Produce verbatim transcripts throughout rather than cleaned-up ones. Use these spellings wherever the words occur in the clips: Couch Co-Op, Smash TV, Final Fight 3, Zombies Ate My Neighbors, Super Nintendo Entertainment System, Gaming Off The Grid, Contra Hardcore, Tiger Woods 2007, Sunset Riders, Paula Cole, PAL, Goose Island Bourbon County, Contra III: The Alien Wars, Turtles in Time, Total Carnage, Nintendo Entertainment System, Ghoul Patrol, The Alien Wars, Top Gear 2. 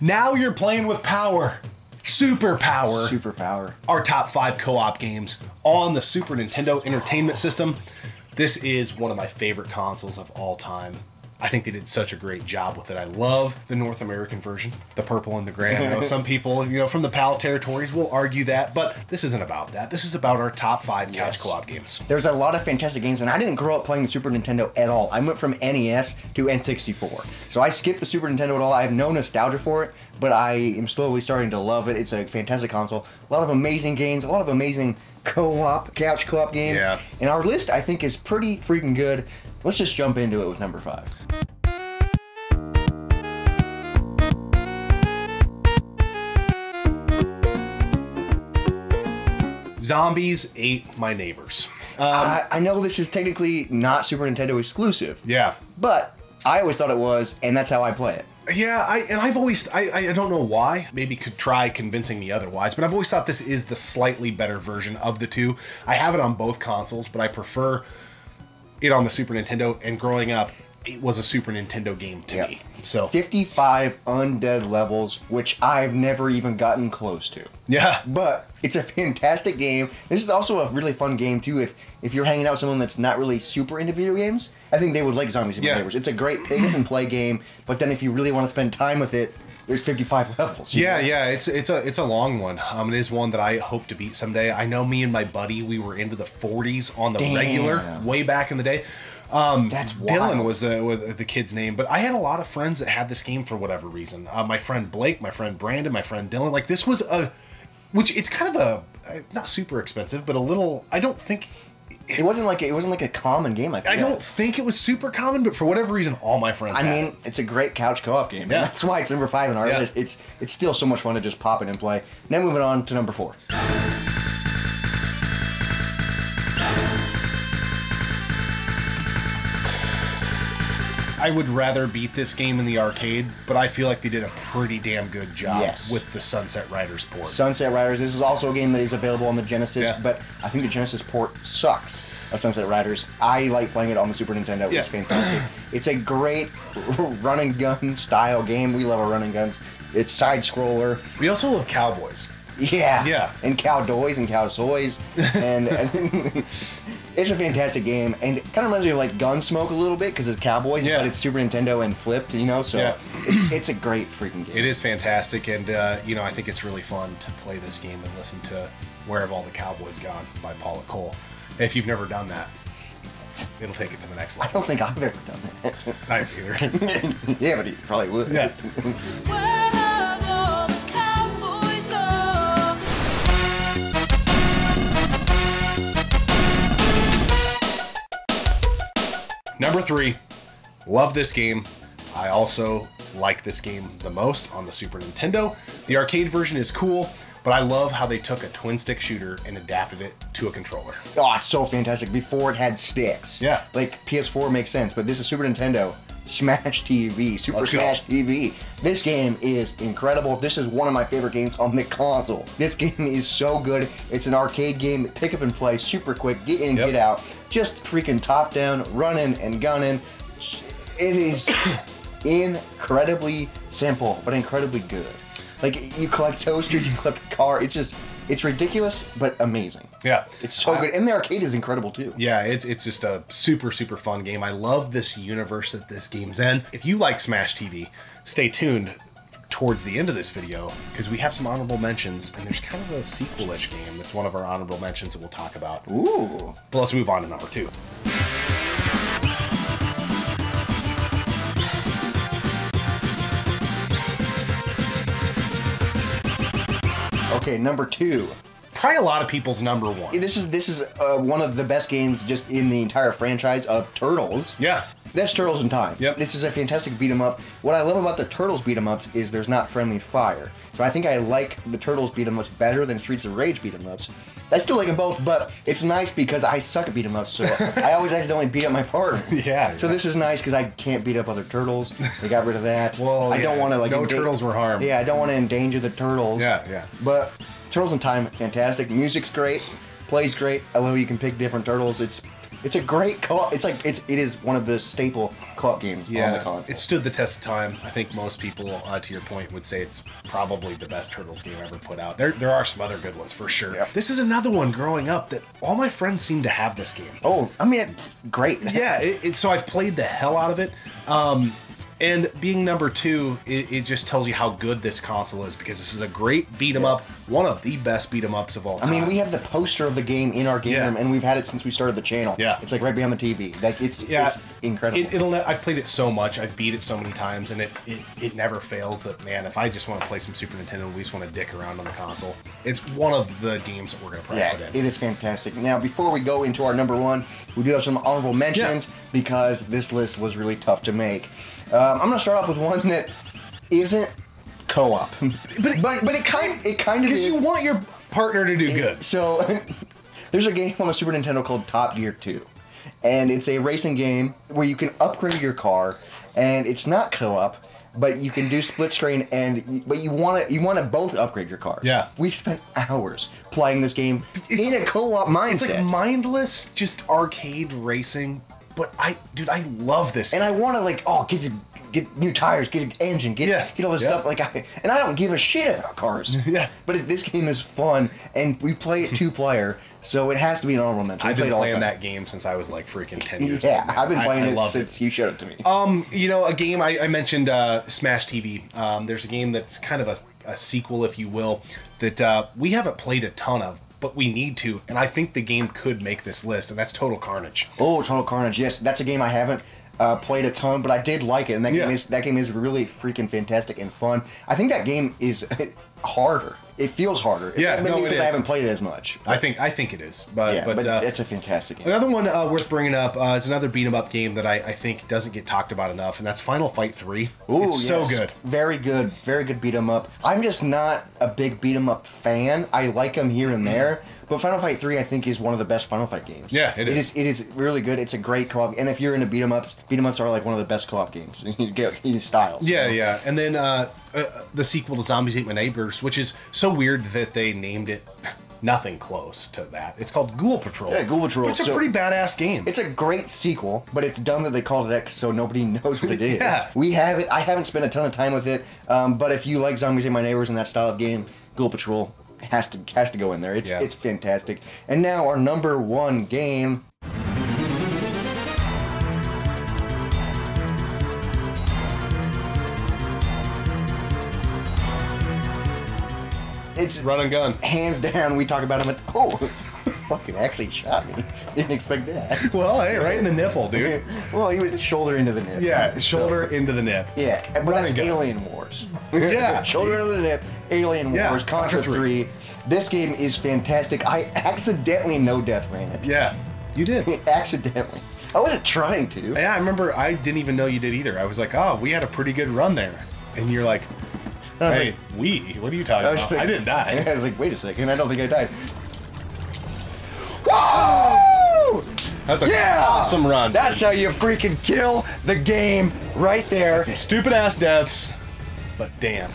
Now you're playing with power. Superpower. Superpower. Our top five co-op games on the Super Nintendo Entertainment System. This is one of my favorite consoles of all time. I think they did such a great job with it. I love the North American version, the purple and the gray. I know some people, you know, from the PAL territories will argue that, but this isn't about that. This is about our top five couch yes. co-op games. There's a lot of fantastic games, and I didn't grow up playing the Super Nintendo at all. I went from N E S to N sixty-four. So I skipped the Super Nintendo at all. I have no nostalgia for it, but I am slowly starting to love it. It's a fantastic console. A lot of amazing games, a lot of amazing co-op, couch co-op games. Yeah. And our list, I think, is pretty freaking good. Let's just jump into it with number five. Zombies Ate My Neighbors. Um, I, I know this is technically not Super Nintendo exclusive. Yeah. But I always thought it was, and that's how I play it. Yeah, I, and I've always, I, I don't know why, maybe could try convincing me otherwise, but I've always thought this is the slightly better version of the two. I have it on both consoles, but I prefer it on the Super Nintendo, and growing up, it was a Super Nintendo game to yep. me. So fifty-five undead levels, which I've never even gotten close to. Yeah. But it's a fantastic game. This is also a really fun game, too, if if you're hanging out with someone that's not really super into video games. I think they would like Zombies Ate My yeah. Neighbors. It's a great pick-up-and-play game, but then if you really want to spend time with it, there's fifty-five levels. Yeah, know? yeah, it's it's a it's a long one. Um, it is one that I hope to beat someday. I know me and my buddy, we were into the forties on the Damn. regular way back in the day. Um, That's wild. Dylan was, uh, was the kid's name, but I had a lot of friends that had this game for whatever reason. Uh, my friend Blake, my friend Brandon, my friend Dylan. Like this was a, which it's kind of a not super expensive, but a little. I don't think it, it wasn't like it wasn't like a common game. I, I don't think it was super common, but for whatever reason, all my friends. I had mean, it. it's a great couch co-op game. Yeah. That's why it's number five on our yeah. list. It's it's still so much fun to just pop it and play. Now moving on to number four. I would rather beat this game in the arcade, but I feel like they did a pretty damn good job yes. with the Sunset Riders port. Sunset Riders, this is also a game that is available on the Genesis, yeah. but I think the Genesis port sucks of Sunset Riders. I like playing it on the Super Nintendo. Yeah. It's fantastic. It's a great run-and-gun style game. We love our run-and-guns. It's side-scroller. We also love cowboys. Yeah. Yeah. And cowdoys and cowsoys. And, and it's a fantastic game. And it kind of reminds me of like Gunsmoke a little bit because it's cowboys, yeah. but it's Super Nintendo and flipped, you know? So yeah. it's it's a great freaking game. It is fantastic. And, uh, you know, I think it's really fun to play this game and listen to Where Have All the Cowboys Gone by Paula Cole. If you've never done that, it'll take it to the next level. I don't think I've ever done that. I haven't either. Yeah, but you probably would. Yeah. Number three, love this game. I also like this game the most on the Super Nintendo. The arcade version is cool, but I love how they took a twin stick shooter and adapted it to a controller. Oh, it's so fantastic. Before it had sticks. Yeah. Like P S four makes sense, but this is Super Nintendo. Smash T V, Super Smash T V. This game is incredible. This is one of my favorite games on the console. This game is so good. It's an arcade game, pick up and play, super quick, get in, yep. get out. Just freaking top down, running and gunning. It is incredibly simple, but incredibly good. Like you collect toasters, you collect a car. It's just, it's ridiculous, but amazing. Yeah. It's so uh, good. And the arcade is incredible too. Yeah, it, it's just a super, super fun game. I love this universe that this game's in. If you like Smash T V, stay tuned towards the end of this video because we have some honorable mentions and there's kind of a sequel-ish game that's one of our honorable mentions that we'll talk about. Ooh. But let's move on to number two. Okay, number two. Probably a lot of people's number one. This is this is uh, one of the best games just in the entire franchise of Turtles. Yeah. That's Turtles in Time. Yep. This is a fantastic beat 'em up. What I love about the Turtles beat 'em ups is there's not friendly fire. So I think I like the Turtles beat 'em ups better than Streets of Rage beat 'em ups. I still like them both, but it's nice because I suck at beat 'em ups, so I always accidentally beat up my partner. Yeah. Exactly. So this is nice because I can't beat up other turtles. They got rid of that. Well, I yeah. don't want to like. No turtles were harmed. Yeah, I don't want to endanger the turtles. Yeah, yeah. But Turtles in Time, fantastic. Music's great, plays great. I love you can pick different turtles. It's It's a great co-op. It's like it's it is one of the staple co-op games yeah, on the console. It stood the test of time. I think most people, uh, to your point, would say it's probably the best Turtles game ever put out. There there are some other good ones for sure. Yeah. This is another one. Growing up, that all my friends seem to have this game. Oh, I mean, great. yeah. It, it, so I've played the hell out of it. Um, And being number two, it, it just tells you how good this console is, because this is a great beat 'em up, one of the best beat 'em ups of all time. I mean, we have the poster of the game in our game yeah. room, and we've had it since we started the channel. Yeah, it's like right behind the T V. Like it's yeah. it's incredible. It, it'll. I've played it so much, I've beat it so many times, and it, it it never fails. That man, if I just want to play some Super Nintendo, we just want to dick around on the console. It's one of the games that we're gonna probably yeah, put in. It is fantastic. Now, before we go into our number one, we do have some honorable mentions yeah. because this list was really tough to make. Um, I'm gonna start off with one that isn't co-op, but it, but, but it kind it kind of is. Because you want your partner to do it, good. So there's a game on the Super Nintendo called Top Gear two, and it's a racing game where you can upgrade your car, and it's not co-op, but you can do split screen, and but you want to you want to both upgrade your cars. Yeah, we spent hours playing this game it's, in a co-op mindset. It's like mindless, just arcade racing. But I, dude, I love this. And game. I want to like, oh, get get new tires, get an engine, get yeah. get all this yeah. stuff. Like, I and I don't give a shit about cars. yeah. But it, this game is fun, and we play it two player, so it has to be an honorable mention. I've been playing that game since I was like freaking ten years yeah, old. Yeah, I've been playing I, it I since it. you showed it to me. Um, you know, a game I, I mentioned, uh, Smash T V. Um, there's a game that's kind of a, a sequel, if you will, that uh, we haven't played a ton of. But we need to, and I think the game could make this list, and that's Total Carnage. Oh, Total Carnage, yes. That's a game I haven't uh, played a ton, but I did like it, and that, yeah. game is, that game is really freaking fantastic and fun. I think that game is harder. It feels harder. Yeah, maybe no, because I haven't played it as much. I think I think it is, but yeah, but, but uh, it's a fantastic game. Another one uh, worth bringing up. Uh, it's another beat 'em up game that I, I think doesn't get talked about enough, and that's Final Fight three. Ooh, it's yes. so good. Very good, very good beat 'em up. I'm just not a big beat 'em up fan. I like them here and there, but Final Fight three I think is one of the best Final Fight games. Yeah, it is. It is, it is really good. It's a great co-op, and if you're into beat 'em ups, beat 'em ups are like one of the best co-op games. You get these styles. Yeah, so. yeah, and then uh, uh, the sequel to Zombies Ate My Neighbors, which is so. So weird that they named it nothing close to that. It's called Ghoul Patrol. Yeah, Ghoul Patrol. But it's a so, pretty badass game. It's a great sequel, but it's dumb that they called it X, so nobody knows what it is. yeah. We have it. I haven't spent a ton of time with it, um, but if you like Zombies and My Neighbors and that style of game, Ghoul Patrol has to has to go in there. It's yeah. it's fantastic. And now our number one game. It's run and gun. Hands down, we talk about him. At, oh, fucking actually shot me. Didn't expect that. Well, hey, right in the nipple, dude. well, he was shoulder into the nip. Yeah, right? shoulder so, into the nip. Yeah, but run that's Alien Wars. yeah, shoulder into the nip. Alien yeah, Wars, Contra three. This game is fantastic. I accidentally no death ran it. Yeah, you did. accidentally. I wasn't trying to. Yeah, I remember. I didn't even know you did either. I was like, oh, we had a pretty good run there, and you're like. I was hey, like, we? What are you talking I about? Like, I didn't die. I was like, wait a second, I don't think I died. Woo! That's an yeah! awesome run. That's how you freaking kill the game right there. That's some stupid ass deaths, but damn.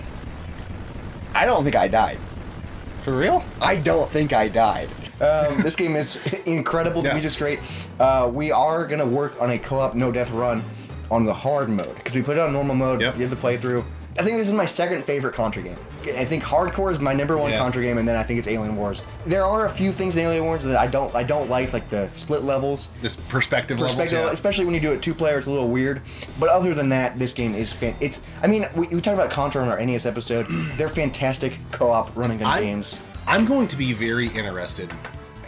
I don't think I died. For real? I don't think I died. Um, this game is incredible. Yeah. To be just great. Uh, we are going to work on a co-op no death run on the hard mode, because we put it on normal mode, yep. did the playthrough. I think this is my second favorite Contra game. I think Hardcore is my number one yeah. Contra game, and then I think it's Alien Wars. There are a few things in Alien Wars that I don't I don't like, like the split levels. This perspective, perspective levels, yeah. Especially when you do it two player, it's a little weird. But other than that, this game is fan. It's I mean we, we talked about Contra on our N E S episode. They're fantastic co-op running gun I'm, games. I'm going to be very interested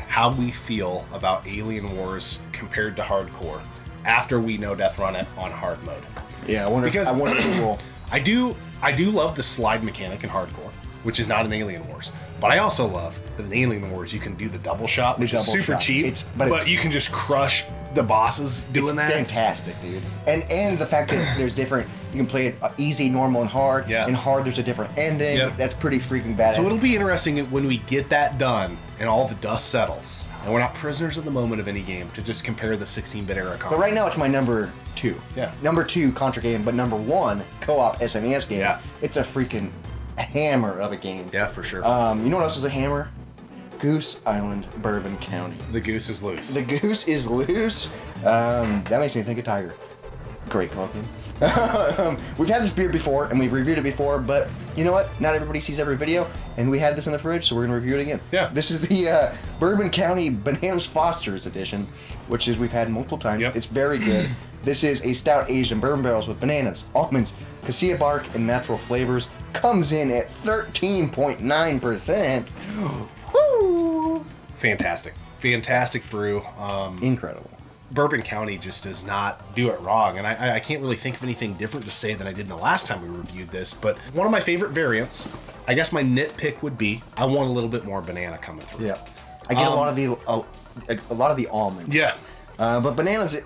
how we feel about Alien Wars compared to Hardcore after we no death run it on hard mode. Yeah, I wonder. Because if, I wonder if we'll. I do, I do love the slide mechanic in Hardcore, which is not in Alien Wars. But I also love that in Alien Wars you can do the double shot, which double is super shot. cheap. It's, but but it's, you can just crush the bosses doing it's that. It's fantastic, dude. And and the fact that there's different, you can play it easy, normal, and hard. Yeah. In hard, there's a different ending. Yep. That's pretty freaking badass. So it'll be interesting when we get that done and all the dust settles, and we're not prisoners of the moment of any game, to just compare the sixteen bit era Contra. But right now it's my number two. Yeah. Number two Contra game, but number one co-op S N E S game. Yeah. It's a freaking hammer of a game. Yeah, for sure. Um, you know what else is a hammer? Goose Island Bourbon County. The goose is loose. The goose is loose? Um, that makes me think of Tiger. Great call, Kim. um, we've had this beer before, and we've reviewed it before, but you know what? Not everybody sees every video, and we had this in the fridge, so we're gonna review it again. Yeah. This is the uh, Bourbon County Bananas Foster's edition, which is we've had multiple times. Yep. It's very good. This is a stout aged in bourbon barrels with bananas, almonds, cassia bark, and natural flavors. Comes in at thirteen point nine percent. Woo! Fantastic, fantastic brew. Um, Incredible. Bourbon County just does not do it wrong, and I, I can't really think of anything different to say than I did the last time we reviewed this, but one of my favorite variants, I guess my nitpick would be, I want a little bit more banana coming through. Yeah, I get um, a lot of the a, a lot of the almond. Yeah. Uh, but banana's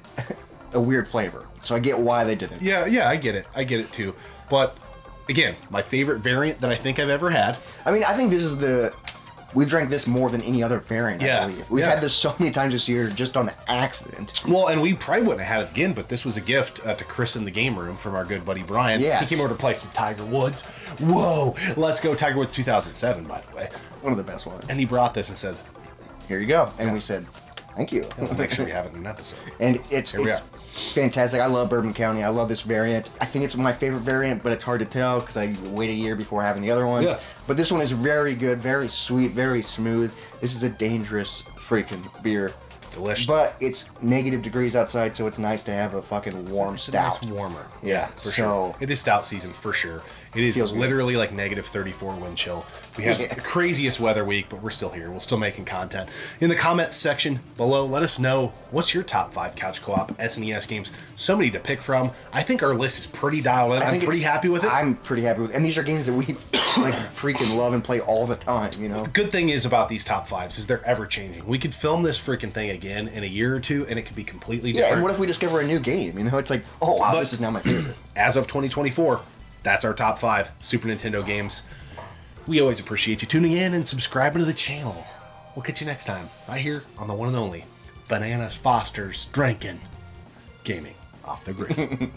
a weird flavor, so I get why they did it. Yeah, yeah, I get it. I get it too. But again, my favorite variant that I think I've ever had. I mean, I think this is the... We drank this more than any other variant, yeah, I believe. We've yeah. had this so many times this year just on accident. Well, and we probably wouldn't have had it again, but this was a gift uh, to Chris in the game room from our good buddy Brian. Yes. He came over to play some Tiger Woods. Whoa! Let's go Tiger Woods two thousand seven, by the way. One of the best ones. And he brought this and said, here you go. And yeah. we said, thank you. We'll make sure we have it in an episode. And it's, it's fantastic. I love Bourbon County. I love this variant. I think it's my favorite variant, but it's hard to tell because I wait a year before having the other ones. Yeah. But this one is very good, very sweet, very smooth. This is a dangerous freaking beer. Delicious. But it's negative degrees outside, so it's nice to have a fucking warm it's stout. It's nice warmer. Yeah, yeah for so, sure. It is stout season, for sure. It is feels literally weird. Like negative thirty-four wind chill. We have yeah. the craziest weather week, but we're still here. We're still making content. In the comments section below, let us know what's your top five couch co-op S N E S games. So many to pick from. I think our list is pretty dialed in. I'm pretty happy with it. I'm pretty happy with it. And these are games that we like freaking love and play all the time, you know? The good thing is about these top fives is they're ever-changing. We could film this freaking thing again in a year or two, and it could be completely different. Yeah, and what if we discover a new game? You know, it's like, oh, wow, but this is now my favorite. As of twenty twenty-four, that's our top five Super Nintendo games. We always appreciate you tuning in and subscribing to the channel. We'll catch you next time, right here on the one and only Bananas Foster's Drinking Gaming Off The Grid.